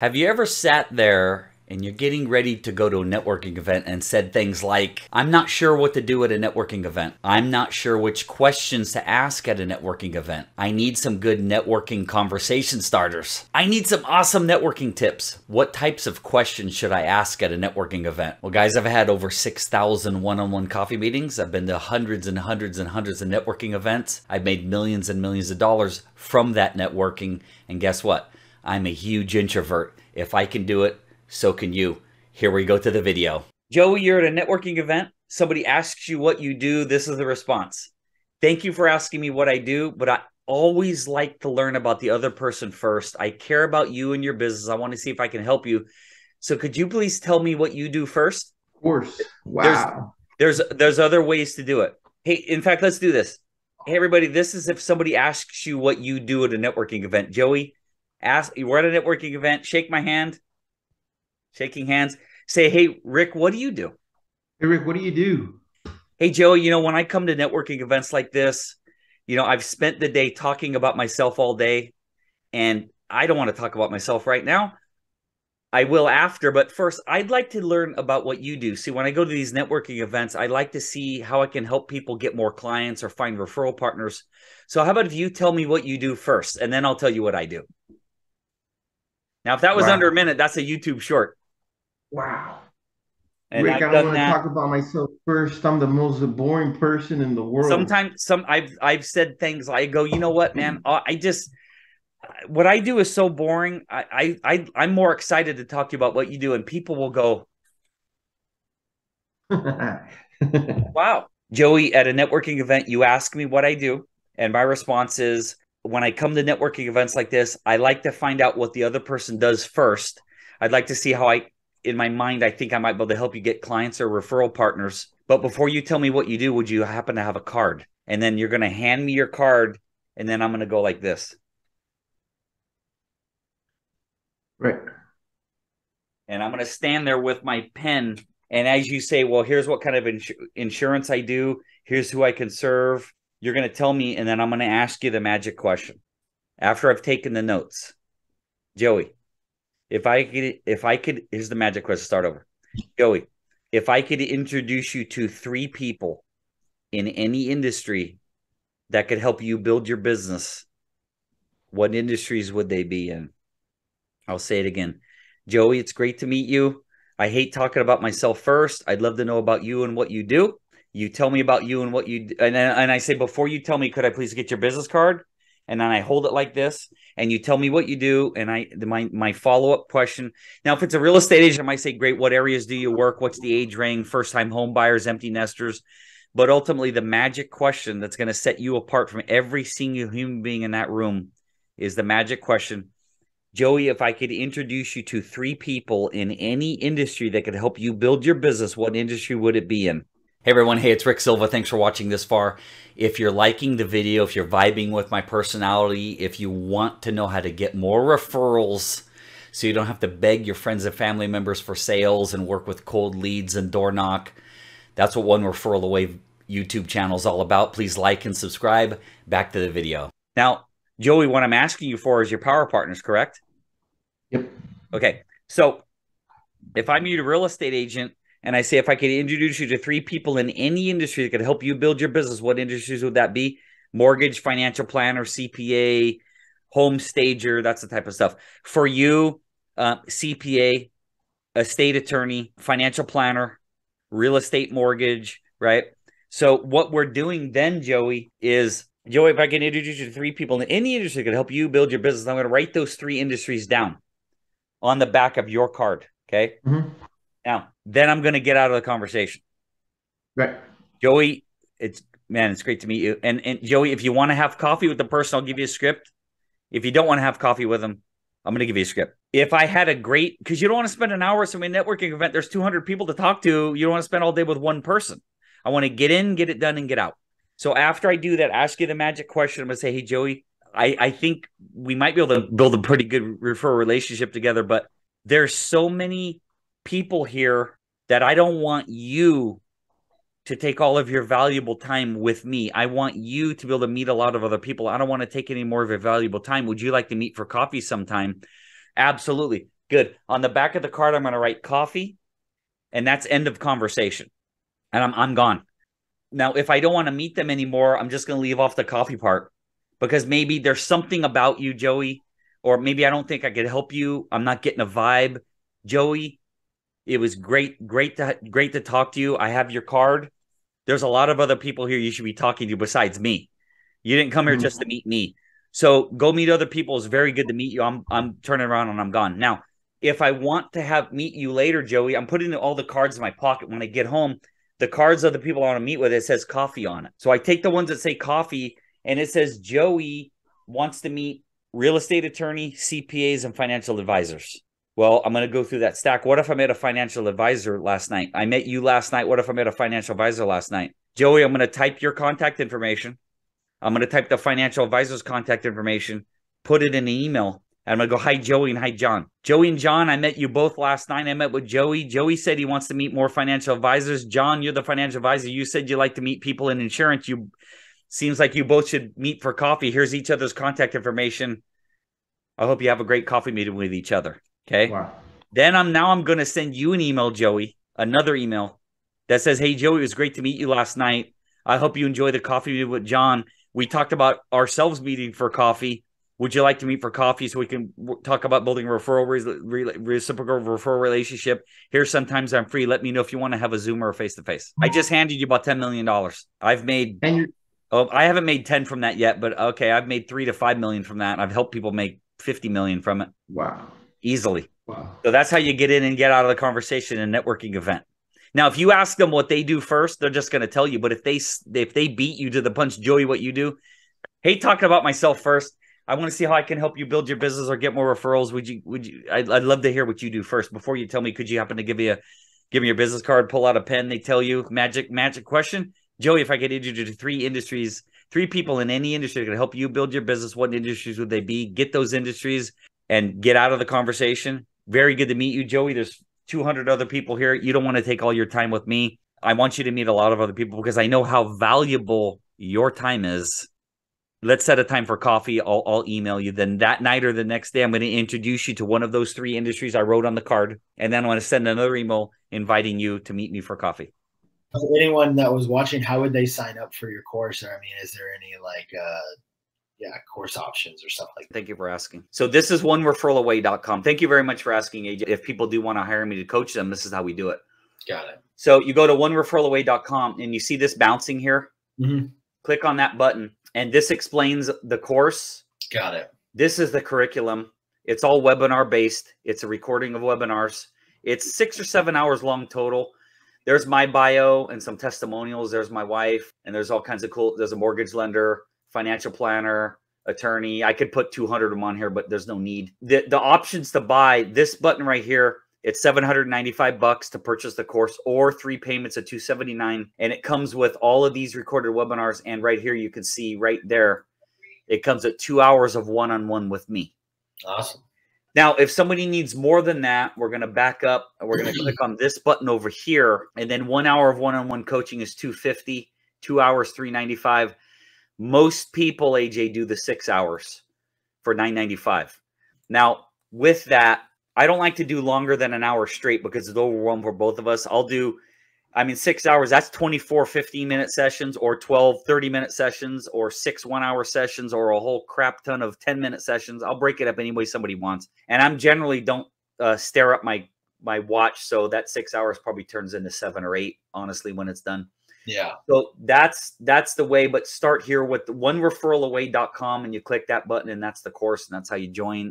Have you ever sat there and you're getting ready to go to a networking event and said things like, I'm not sure what to do at a networking event. I'm not sure which questions to ask at a networking event. I need some good networking conversation starters. I need some awesome networking tips. What types of questions should I ask at a networking event? Well, guys, I've had over 6,000 one-on-one coffee meetings. I've been to hundreds and hundreds and hundreds of networking events. I've made millions and millions of dollars from that networking. And guess what? I'm a huge introvert. If I can do it, so can you. Here we go to the video. Joey, you're at a networking event. Somebody asks you what you do. This is the response. Thank you for asking me what I do, but I always like to learn about the other person first. I care about you and your business. I want to see if I can help you. So could you please tell me what you do first? Of course. Wow. There's other ways to do it. Hey, in fact, let's do this. Hey, everybody, this is if somebody asks you what you do at a networking event. Joey, we're at a networking event. Shake my hand. Shaking hands. Say, hey, Rick, what do you do? Hey, Rick, what do you do? Hey, Joey, you know, when I come to networking events like this, you know, I've spent the day talking about myself all day, and I don't want to talk about myself right now. I will after, but first, I'd like to learn about what you do. See, when I go to these networking events, I like to see how I can help people get more clients or find referral partners. So how about if you tell me what you do first, and then I'll tell you what I do. Now, if that was under a minute, that's a YouTube short. Wow. And Rick, I want to talk about myself first. I'm the most boring person in the world. Sometimes I've said things like, I go, you know what, man? I just, what I do is so boring. I'm more excited to talk to you about what you do. And people will go, wow. Joey, at a networking event, you ask me what I do. And my response is, when I come to networking events like this, I like to find out what the other person does first. I'd like to see how in my mind, I think I might be able to help you get clients or referral partners. But before you tell me what you do, would you happen to have a card? And then you're going to hand me your card. And then I'm going to go like this. Right. And I'm going to stand there with my pen. And as you say, well, here's what kind of insurance I do. Here's who I can serve. You're going to tell me, and then I'm going to ask you the magic question. After I've taken the notes, Joey, if I could, here's the magic question, start over. Joey, if I could introduce you to 3 people in any industry that could help you build your business, what industries would they be in? I'll say it again. Joey, it's great to meet you. I hate talking about myself first. I'd love to know about you and what you do. You tell me about you and what you do. And I say, before you tell me, could I please get your business card? And then I hold it like this. And you tell me what you do. And my follow-up question. Now, if it's a real estate agent, I might say, great, what areas do you work? What's the age range? First-time home buyers, empty nesters. But ultimately, the magic question that's going to set you apart from every single human being in that room is the magic question. Joey, if I could introduce you to 3 people in any industry that could help you build your business, what industry would it be in? Hey everyone, hey, it's Rick Silva. Thanks for watching this far. If you're liking the video, if you're vibing with my personality, if you want to know how to get more referrals so you don't have to beg your friends and family members for sales and work with cold leads and door knock, that's what One Referral Away YouTube channel is all about. Please like and subscribe. Back to the video. Now, Joey, what I'm asking you for is your power partners, correct? Yep. Okay, so if I'm your real estate agent, and I say, if I could introduce you to 3 people in any industry that could help you build your business, what industries would that be? Mortgage, financial planner, CPA, home stager, that's the type of stuff. For you, CPA, estate attorney, financial planner, real estate mortgage, right? So what we're doing then, Joey, is, Joey, if I can introduce you to 3 people in any industry that could help you build your business, I'm going to write those 3 industries down on the back of your card, okay? Mm-hmm. Now, then I'm going to get out of the conversation. Right. Joey, it's great to meet you. And Joey, if you want to have coffee with the person, I'll give you a script. If you don't want to have coffee with them, I'm going to give you a script. If I had a great, because you don't want to spend an hour or so in a networking event, there's 200 people to talk to. You don't want to spend all day with one person. I want to get in, get it done, and get out. So after I do that, ask you the magic question. I'm going to say, hey, Joey, I think we might be able to build a pretty good referral relationship together, but there's so many people here that I don't want you to take all of your valuable time with me. I want you to be able to meet a lot of other people. I don't want to take any more of your valuable time. Would you like to meet for coffee sometime? Absolutely. Good. On the back of the card, I'm going to write coffee, and that's end of conversation. And I'm gone. Now, if I don't want to meet them anymore, I'm just going to leave off the coffee part, because maybe there's something about you, Joey, or maybe I don't think I could help you. I'm not getting a vibe. Joey, it was great to talk to you. I have your card. There's a lot of other people here you should be talking to besides me. You didn't come here just to meet me. So go meet other people. It's very good to meet you. I'm turning around and I'm gone. Now, if I want to meet you later, Joey, I'm putting all the cards in my pocket. When I get home, the cards of the people I want to meet with, it says coffee on it. So I take the ones that say coffee, and it says Joey wants to meet real estate attorney, CPAs, and financial advisors. Well, I'm going to go through that stack. What if I met a financial advisor last night? I met you last night. What if I met a financial advisor last night? Joey, I'm going to type your contact information. I'm going to type the financial advisor's contact information, put it in an email, and I'm going to go, hi, Joey, and hi, John. Joey and John, I met you both last night. I met with Joey. Joey said he wants to meet more financial advisors. John, you're the financial advisor. You said you like to meet people in insurance. You seems like you both should meet for coffee. Here's each other's contact information. I hope you have a great coffee meeting with each other. Okay. Wow. Then I'm going to send you an email, Joey, another email that says, hey, Joey, it was great to meet you last night. I hope you enjoy the coffee with John. We talked about ourselves meeting for coffee. Would you like to meet for coffee so we can talk about building a reciprocal referral relationship? Here, sometimes I'm free. Let me know if you want to have a Zoom or a face-to-face. I just handed you about $10 million. I've made I haven't made 10 from that yet, but okay, I've made 3 to 5 million from that. I've helped people make 50 million from it. Wow. Easily. Wow. So that's how you get in and get out of the conversation in a networking event. Now, if you ask them what they do first, they're just going to tell you. But if they beat you to the punch, Joey, what you do, hey, talking about myself first. I want to see how I can help you build your business or get more referrals. Would you? I'd love to hear what you do first before you tell me. Could you happen to give me your business card, pull out a pen? They tell you magic question, Joey. If I could introduce you to three people in any industry that can help you build your business, what industries would they be? Get those industries and get out of the conversation. Very good to meet you, Joey. There's 200 other people here. You don't want to take all your time with me. I want you to meet a lot of other people because I know how valuable your time is. Let's set a time for coffee. I'll email you. Then that night or the next day, I'm going to introduce you to one of those 3 industries I wrote on the card. And then I'm going to send another email inviting you to meet me for coffee. For anyone that was watching, how would they sign up for your course? Or, I mean, is there any course options or stuff like that? Thank you for asking. So this is onereferralaway.com. Thank you very much for asking, AJ. If people do want to hire me to coach them, this is how we do it. Got it. So you go to onereferralaway.com and you see this bouncing here. Mm-hmm. Click on that button and this explains the course. Got it. This is the curriculum. It's all webinar based. It's a recording of webinars. It's 6 or 7 hours long total. There's my bio and some testimonials. There's my wife and there's all kinds of cool. There's a mortgage lender, financial planner, attorney. I could put 200 of them on here, but there's no need. The options to buy, this button right here, it's $795 to purchase the course or 3 payments of $279. And it comes with all of these recorded webinars. And right here, you can see right there, it comes at 2 hours of one-on-one with me. Awesome. Now, if somebody needs more than that, we're going to back up and we're going to click on this button over here. And then 1 hour of one-on-one coaching is $250, 2 hours, $395. Most people, AJ, do the 6 hours for $995. Now, with that, I don't like to do longer than an hour straight because it's overwhelmed for both of us. I'll do, 6 hours. That's 24 15-minute sessions or 12 30-minute sessions or 6 one-hour sessions or a whole crap ton of 10-minute sessions. I'll break it up any way somebody wants. And I'm generally don't stare up my watch. So that 6 hours probably turns into 7 or 8, honestly, when it's done. Yeah. So that's the way, but start here with onereferralaway.com and you click that button and that's the course and that's how you join.